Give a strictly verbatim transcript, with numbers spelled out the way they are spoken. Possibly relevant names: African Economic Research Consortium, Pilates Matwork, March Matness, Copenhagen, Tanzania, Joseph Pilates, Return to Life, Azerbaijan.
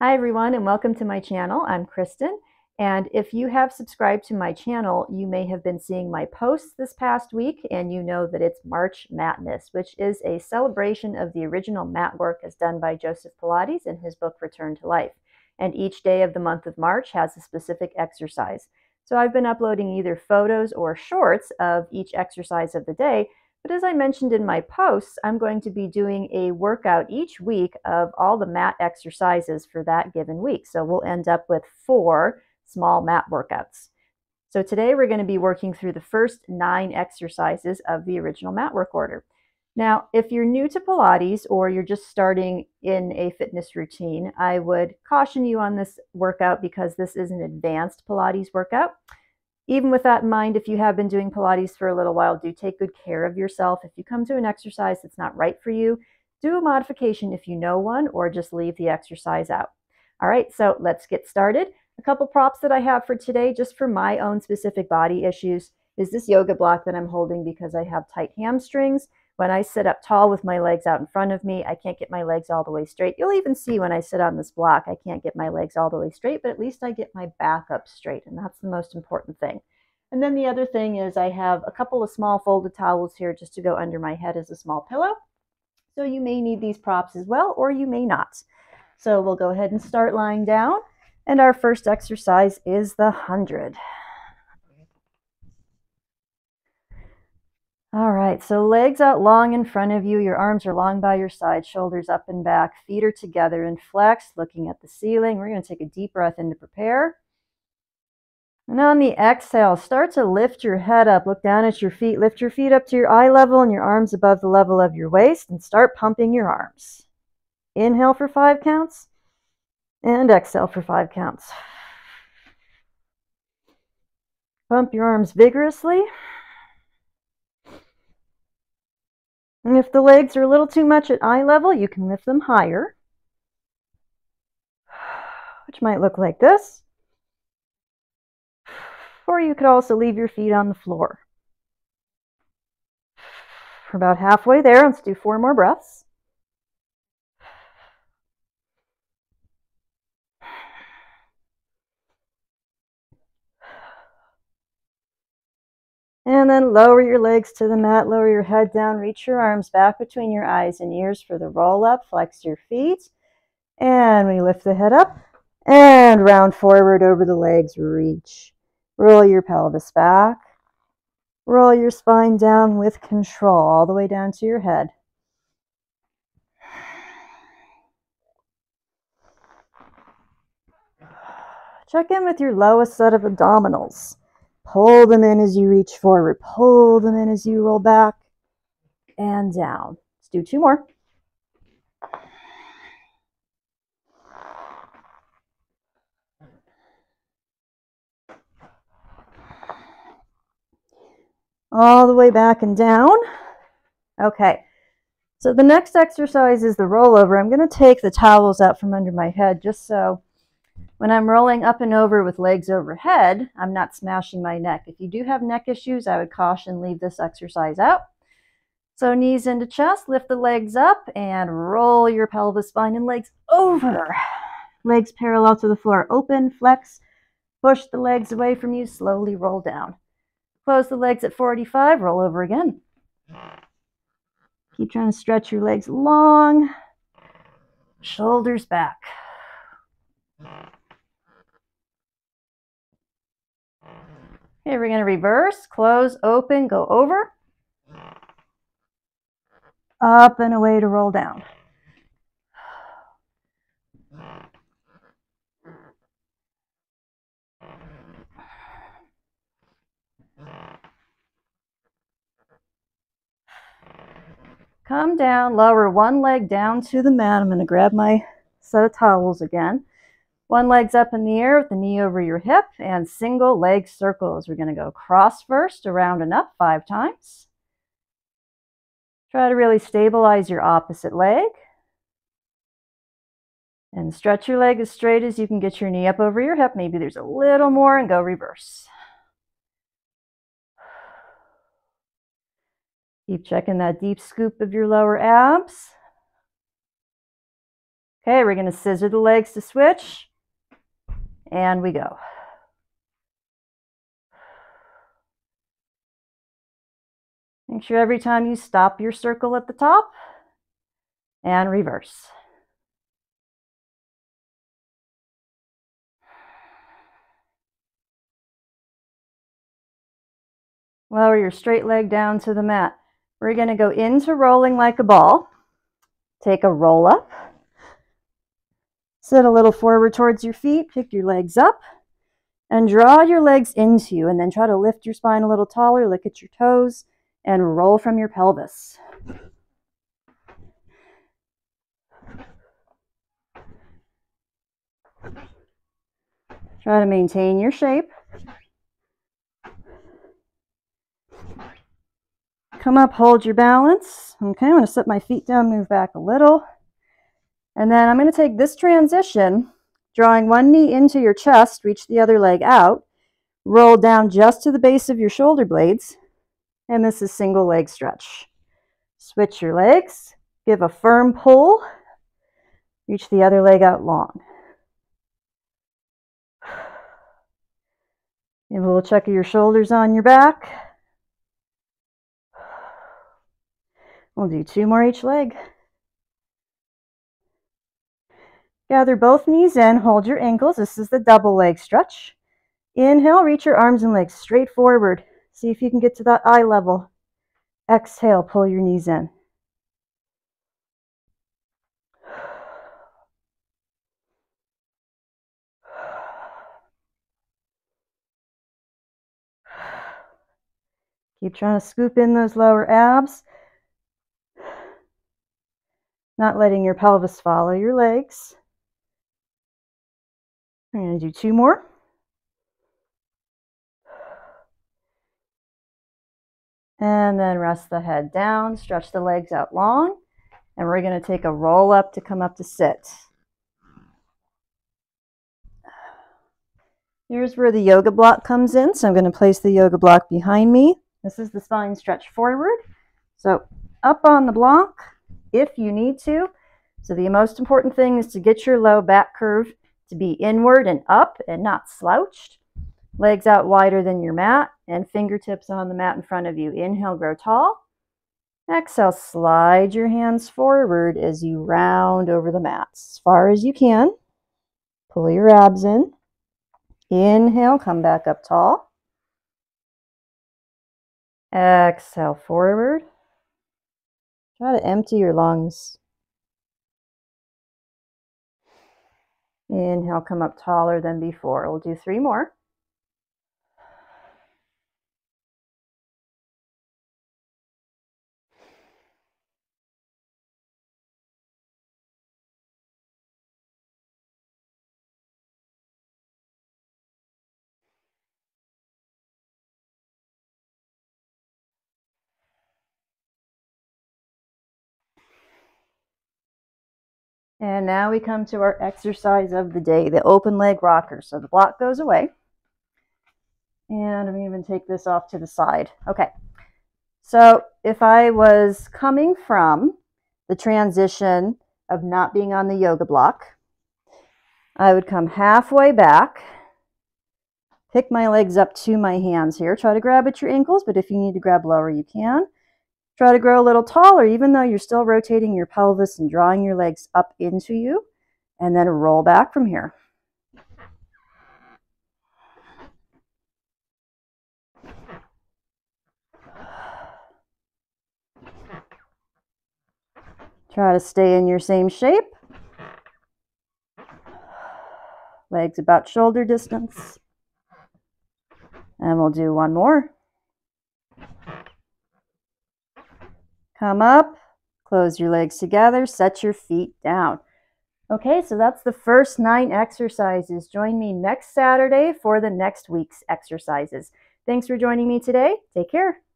Hi everyone and welcome to my channel. I'm Kristen, and if you have subscribed to my channel, you may have been seeing my posts this past week, and you know that it's March Matness, which is a celebration of the original mat work as done by Joseph Pilates in his book Return to Life. And each day of the month of March has a specific exercise. So I've been uploading either photos or shorts of each exercise of the day. But as I mentioned in my posts, I'm going to be doing a workout each week of all the mat exercises for that given week. So we'll end up with four small mat workouts. So today we're going to be working through the first nine exercises of the original mat work order. Now, if you're new to Pilates or you're just starting in a fitness routine, I would caution you on this workout because this is an advanced Pilates workout. Even with that in mind, if you have been doing Pilates for a little while, do take good care of yourself. If you come to an exercise that's not right for you, do a modification if you know one, or just leave the exercise out. All right, so let's get started. A couple props that I have for today, just for my own specific body issues, is this yoga block that I'm holding because I have tight hamstrings. When I sit up tall with my legs out in front of me, I can't get my legs all the way straight. You'll even see when I sit on this block, I can't get my legs all the way straight, but at least I get my back up straight, and that's the most important thing. And then the other thing is I have a couple of small folded towels here just to go under my head as a small pillow. So you may need these props as well, or you may not. So we'll go ahead and start lying down. And our first exercise is the hundred. All right, so legs out long in front of you, your arms are long by your side, shoulders up and back, feet are together and flexed, looking at the ceiling. We're going to take a deep breath in to prepare. And on the exhale, start to lift your head up, look down at your feet, lift your feet up to your eye level and your arms above the level of your waist, and start pumping your arms. Inhale for five counts, and exhale for five counts. Pump your arms vigorously. And if the legs are a little too much at eye level, you can lift them higher, which might look like this. Or you could also leave your feet on the floor. We're about halfway there. Let's do four more breaths. And then lower your legs to the mat, lower your head down, reach your arms back between your eyes and ears for the roll up, flex your feet. And we lift the head up and round forward over the legs, reach. Roll your pelvis back. Roll your spine down with control all the way down to your head. Check in with your lowest set of abdominals. Pull them in as you reach forward. Pull them in as you roll back and down. Let's do two more. All the way back and down. Okay. So the next exercise is the rollover. I'm going to take the towels out from under my head just so when I'm rolling up and over with legs overhead, I'm not smashing my neck. If you do have neck issues, I would caution leave this exercise out. So knees into chest, lift the legs up and roll your pelvis, spine and legs over. Legs parallel to the floor, open, flex, push the legs away from you, slowly roll down. Close the legs at forty-five, roll over again. Keep trying to stretch your legs long, shoulders back. Okay, we're going to reverse, close, open, go over, up and away to roll down. Come down, lower one leg down to the mat. I'm going to grab my set of towels again. One leg's up in the air with the knee over your hip and single leg circles. We're going to go cross first, around and up five times. Try to really stabilize your opposite leg. And stretch your leg as straight as you can get your knee up over your hip. Maybe there's a little more, and go reverse. Keep checking that deep scoop of your lower abs. Okay, we're going to scissor the legs to switch, and we go. Make sure every time you stop your circle at the top and reverse. Lower your straight leg down to the mat. We're going to go into rolling like a ball. Take a roll up. Sit a little forward towards your feet. Pick your legs up and draw your legs into you, and then try to lift your spine a little taller. Look at your toes and roll from your pelvis. Try to maintain your shape. Come up, hold your balance. Okay, I'm going to set my feet down, move back a little. And then I'm going to take this transition, drawing one knee into your chest, reach the other leg out, roll down just to the base of your shoulder blades. And this is single leg stretch. Switch your legs, give a firm pull, reach the other leg out long. Give a little check of your shoulders on your back. We'll do two more each leg. Gather both knees in, hold your ankles. This is the double leg stretch. Inhale, reach your arms and legs straight forward. See if you can get to that eye level. Exhale, pull your knees in. Keep trying to scoop in those lower abs. Not letting your pelvis follow your legs. We're going to do two more. And then rest the head down, stretch the legs out long, and we're going to take a roll up to come up to sit. Here's where the yoga block comes in, so I'm going to place the yoga block behind me. This is the spine stretch forward. So up on the block, if you need to. So the most important thing is to get your low back curve to be inward and up and not slouched. Legs out wider than your mat and fingertips on the mat in front of you. Inhale, grow tall. Exhale, slide your hands forward as you round over the mat as far as you can. Pull your abs in. Inhale, come back up tall. Exhale, forward. Try to empty your lungs. Inhale, come up taller than before. We'll do three more. And now we come to our exercise of the day, the open leg rocker. So the block goes away. And I'm going to even take this off to the side. Okay. So if I was coming from the transition of not being on the yoga block, I would come halfway back, pick my legs up to my hands here. Try to grab at your ankles, but if you need to grab lower, you can. Try to grow a little taller, even though you're still rotating your pelvis and drawing your legs up into you, and then roll back from here. Try to stay in your same shape. Legs about shoulder distance. And we'll do one more. Come up, close your legs together, set your feet down. Okay, so that's the first nine exercises. Join me next Saturday for the next week's exercises. Thanks for joining me today. Take care.